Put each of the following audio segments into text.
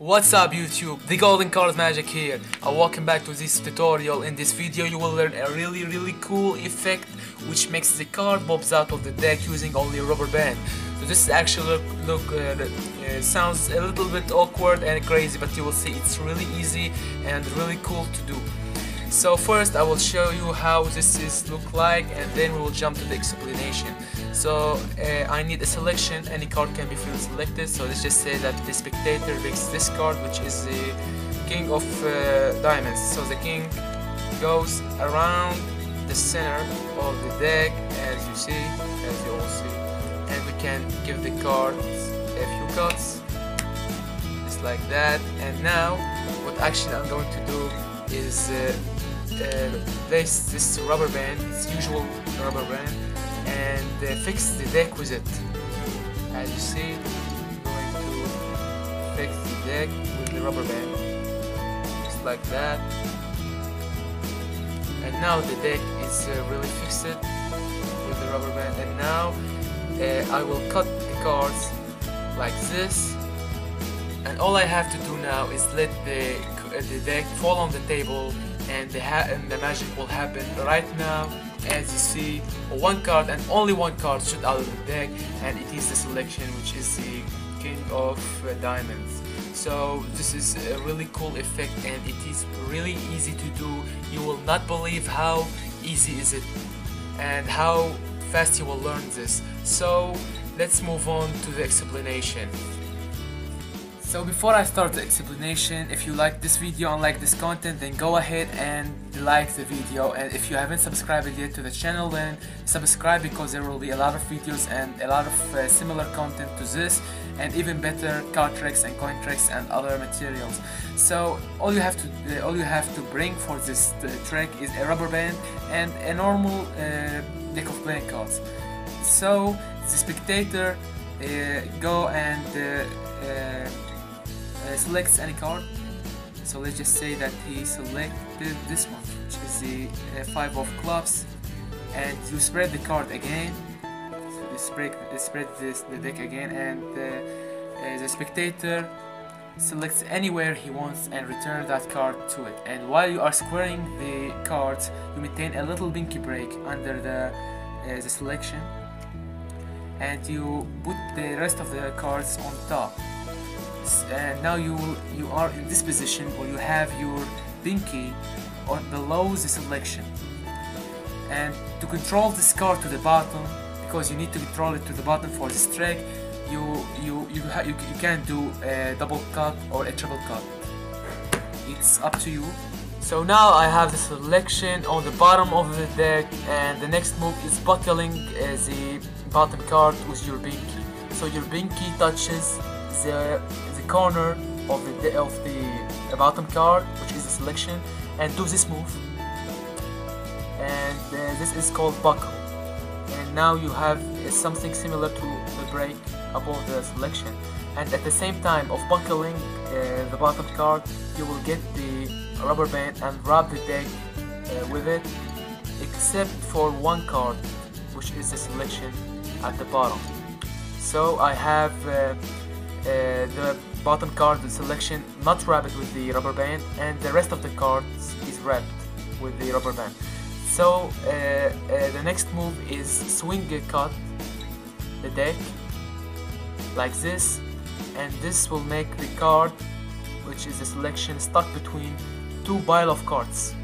What's up YouTube, the Golden Cards Magic here. Welcome back to this tutorial. In this video you will learn a really cool effect which makes the card bobs out of the deck using only a rubber band. So this actually sounds a little bit awkward and crazy, but you will see it's really easy and really cool to do. So first I will show you how this is look like, and then we will jump to the explanation. So I need a selection. Any card can be field selected, so let's just say that the spectator picks this card, which is the king of diamonds. So the king goes around the center of the deck, as you see, as you all see, and we can give the cards a few cuts just like that. And now what action I'm going to do is place this rubber band, its usual rubber band, and fix the deck with it. As you see, I'm going to fix the deck with the rubber band, just like that. And now the deck is really fixed with the rubber band. And now I will cut the cards like this. And all I have to do now is let the deck fall on the table, and the magic will happen right now. As you see, one card and only one card shoot out of the deck, and it is the selection, which is the king of diamonds. So this is a really cool effect, and it is really easy to do. You will not believe how easy is it and how fast you will learn this. So let's move on to the explanation. So before I start the explanation, if you like this video and like this content, then go ahead and like the video. And if you haven't subscribed yet to the channel, then subscribe, because there will be a lot of videos and a lot of similar content to this, and even better card tricks and coin tricks and other materials. So all you have to bring for this trick is a rubber band and a normal deck of playing cards. So the spectator go and selects any card. So let's just say that he selected this one, which is the five of clubs, and you spread the card again. So you spread the deck again, and the spectator selects anywhere he wants and return that card to it. And while you are squaring the cards, you maintain a little binky break under the selection, and you put the rest of the cards on top. And now you are in this position where you have your binky on below the selection. And to control this card to the bottom, because you need to control it to the bottom for this trick, you can do a double cut or a triple cut. It's up to you. So now I have the selection on the bottom of the deck, and the next move is buckling the bottom card with your binky. So your binky touches the corner of the bottom card, which is the selection, and do this move, and this is called buckle. And now you have something similar to the break above the selection, and at the same time of buckling the bottom card, you will get the rubber band and wrap the deck with it, except for one card, which is the selection at the bottom. So I have the bottom card, the selection, not wrapped with the rubber band, and the rest of the cards is wrapped with the rubber band. So the next move is swing cut the deck like this, and this will make the card, which is the selection, stuck between two pile of cards.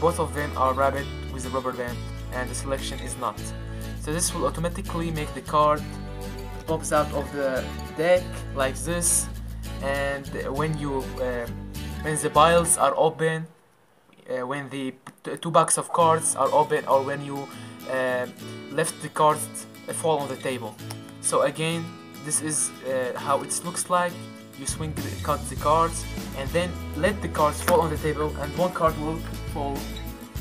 Both of them are wrapped with the rubber band, and the selection is not. So this will automatically make the card pops out of the deck like this, and when the piles are open, when the two packs of cards are open, or when you left the cards fall on the table. So again, this is how it looks like. You swing cut the cards, and then let the cards fall on the table, and one card will fall,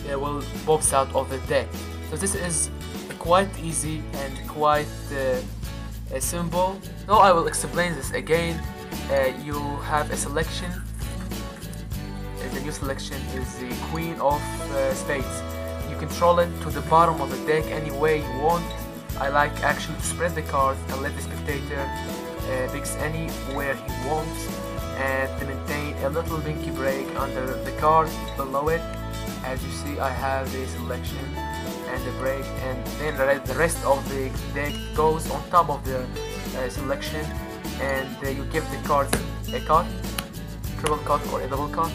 will pops out of the deck. So this is quite easy and quite a symbol. Now I will explain this again. You have a selection. The new selection is the queen of spades. You control it to the bottom of the deck any way you want. I like actually to spread the cards and let the spectator picks anywhere he wants, and to maintain a little binky break under the card below it. As you see, I have a selection and a break, and then the rest of the deck goes on top of the selection, and you give the cards a cut, triple cut or a double cut.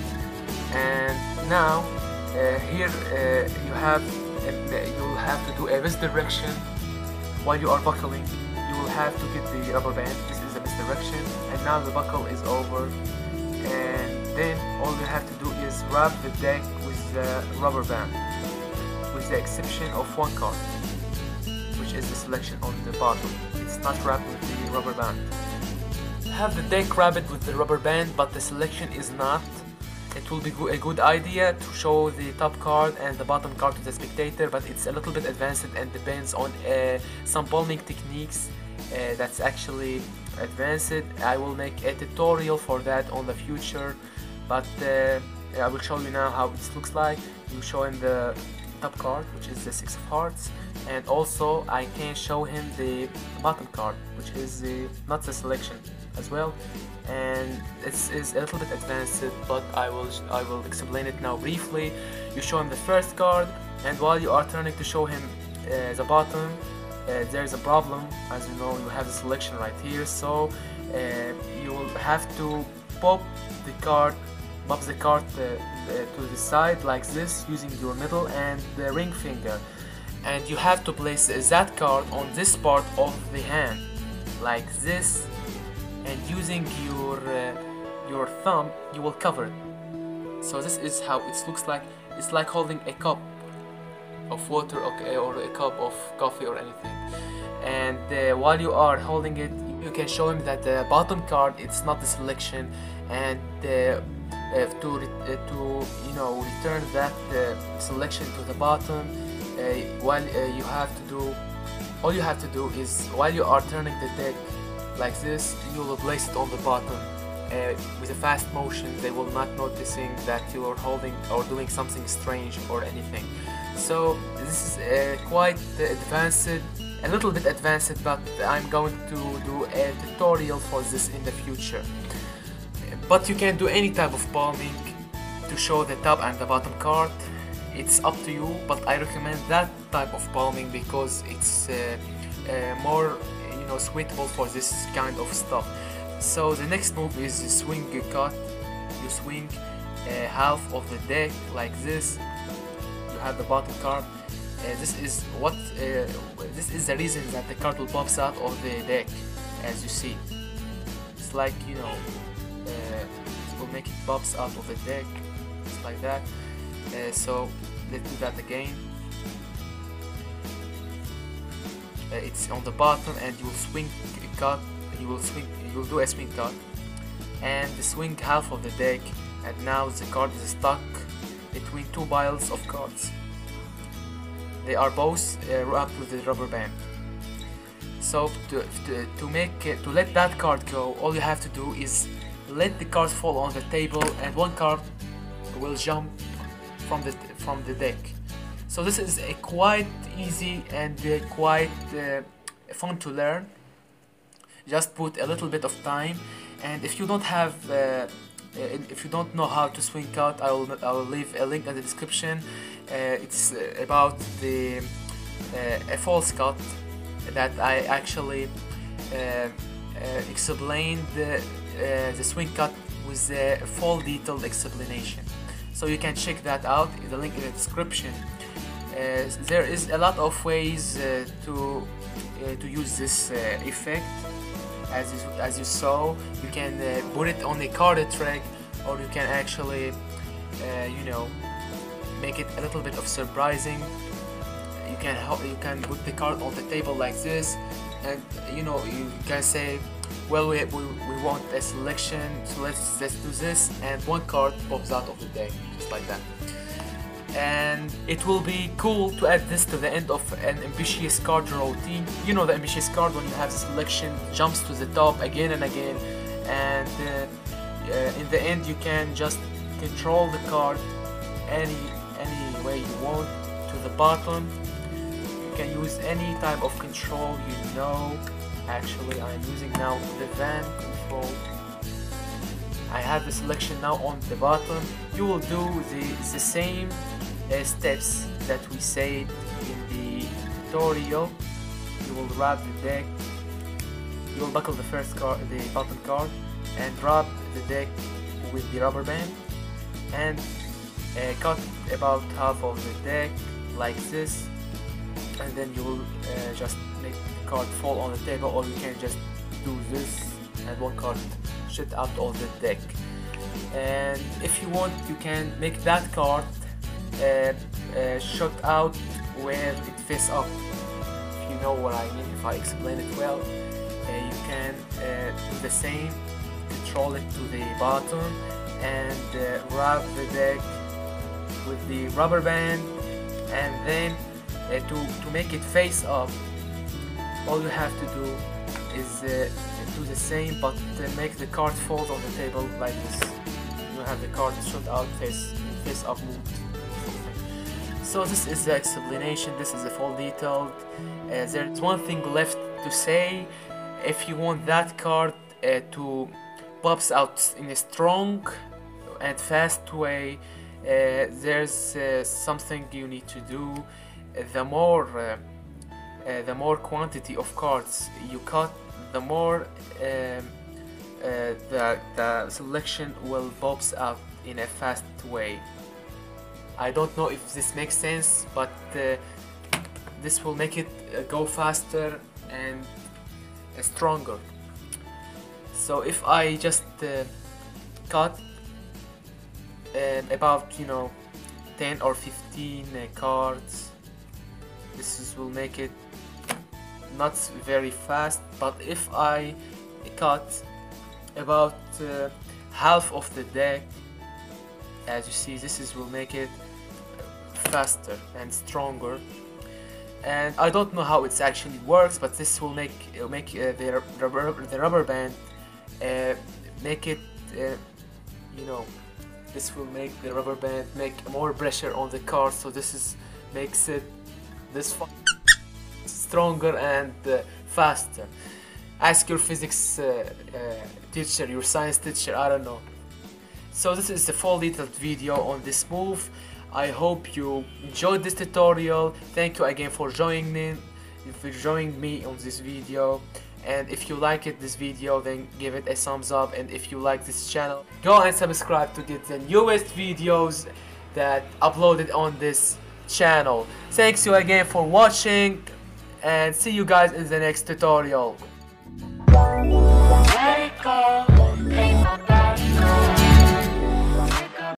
And now here you'll have to do a misdirection while you are buckling. You will have to get the rubber band. This is a misdirection, and now the buckle is over, and then all you have to do is wrap the deck with the rubber band, with the exception of one card, which is the selection on the bottom. It's not wrapped with the rubber band. Have the deck wrapped with the rubber band, but the selection is not. It will be a good idea to show the top card and the bottom card to the spectator, but it's a little bit advanced and depends on some palming techniques that's actually advanced. I will make a tutorial for that on the future, but I will show you now how it looks like. You show him the top card, which is the Six of Hearts, and also I can show him the bottom card, which is not the selection as well, and it's a little bit advanced, but I will explain it now briefly. You show him the first card, and while you are turning to show him the bottom, there's a problem. As you know, you have the selection right here, so you will have to pop the card to the side like this, using your middle and the ring finger, and you have to place that card on this part of the hand like this, and using your thumb you will cover it. So this is how it looks like. It's like holding a cup of water, okay, or a cup of coffee or anything, and while you are holding it, you can show him that the bottom card, it's not the selection, and to return that selection to the bottom, all you have to do is, while you are turning the deck like this, you will place it on the bottom with a fast motion. They will not noticing that you are holding or doing something strange or anything. So this is quite advanced, a little bit advanced, but I'm going to do a tutorial for this in the future. But you can do any type of palming to show the top and the bottom card. It's up to you, but I recommend that type of palming because it's more suitable for this kind of stuff. So the next move is the swing cut. You swing half of the deck like this. You have the bottom card. This is the reason that the card will pop out of the deck, as you see. It's like it will make it pops out of the deck, just like that. So let's do that again. It's on the bottom, and you will swing cut. You will do a swing cut, and the swing half of the deck. And now the card is stuck between two piles of cards. They are both wrapped with the rubber band. So to let that card go, all you have to do is let the cards fall on the table, and one card will jump from the deck. So this is a quite easy and quite fun to learn. Just put a little bit of time, and if you don't have, if you don't know how to swing cut, I will leave a link in the description. It's about the a false cut that I actually explained the swing cut with a full detailed explanation. So you can check that out. The link in the description. There is a lot of ways to use this effect. As you saw, you can put it on a card trick, or you can actually make it a little bit of surprising. You can put the card on the table like this, and you can say, well, we want a selection, so let's do this, and one card pops out of the deck, just like that. And it will be cool to add this to the end of an ambitious card routine. You know the ambitious card, when you have selection jumps to the top again and again, and in the end you can just control the card any way you want to the bottom. You can use any type of control, Actually, I'm using now the van control. I have the selection now on the button. You will do the same steps that we said in the tutorial. You will wrap the deck, you will buckle the first card, the bottom card, and wrap the deck with the rubber band, and cut about half of the deck like this, and then you will just make the card fall on the table, or you can just do this and one card shoot out of the deck. And if you want, you can make that card shot out where it faces up, if you know what I mean, if I explain it well. You can do the same, control it to the bottom, and wrap the deck with the rubber band, and then to make it face up, all you have to do is do the same, but make the card fold on the table like this. You have the card shot out face up moved. So this is the explanation, this is the full detailed. There's one thing left to say. If you want that card to pops out in a strong and fast way, there's something you need to do. The more quantity of cards you cut, the more the selection will pops out in a fast way. I don't know if this makes sense, but this will make it go faster and stronger. So if I just cut about 10 or 15 cards, this will make it not very fast. But if I cut about half of the deck, as you see, this will make it faster and stronger. And I don't know how it actually works, but this will make the rubber band make it this will make the rubber band make more pressure on the card, so makes it stronger and faster. Ask your physics teacher, your science teacher, I don't know. So this is the full detailed video on this move. I hope you enjoyed this tutorial. Thank you again for joining me on this video. And if you liked this video, then give it a thumbs up. And if you like this channel, go and subscribe to get the newest videos that uploaded on this channel. Thanks you again for watching, and see you guys in the next tutorial.